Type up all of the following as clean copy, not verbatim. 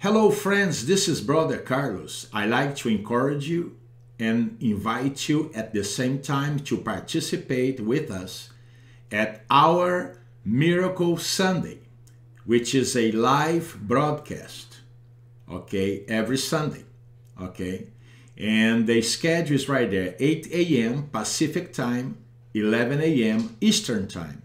Hello friends, this is Brother Carlos. I like to encourage you and invite you at the same time to participate with us at our Miracle Sunday, which is a live broadcast, okay, every Sunday, okay? And the schedule is right there, 8 a.m. Pacific Time, 11 a.m. Eastern Time,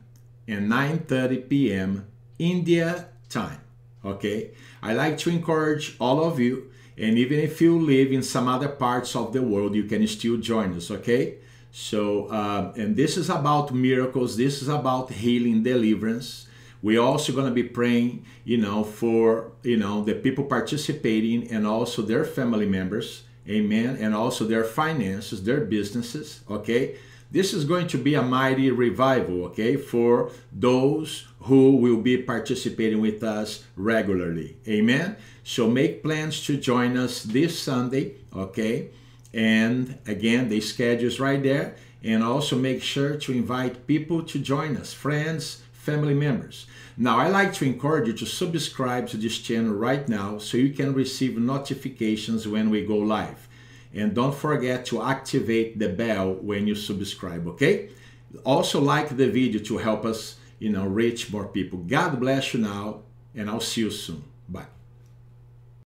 and 9:30 p.m. India Time. Okay, I like to encourage all of you, and even if you live in some other parts of the world, you can still join us, okay? So, and this is about miracles, this is about healing, deliverance. We're also going to be praying, you know, for, you know, the people participating and also their family members, amen, and also their finances, their businesses, okay? This is going to be a mighty revival, okay, for those who will be participating with us regularly, amen? So make plans to join us this Sunday, okay? And again, the schedule is right there. And also make sure to invite people to join us, friends, family members. Now, I like to encourage you to subscribe to this channel right now so you can receive notifications when we go live. And don't forget to activate the bell when you subscribe, okay? Also like the video to help us, you know, reach more people. God bless you now, and I'll see you soon. Bye.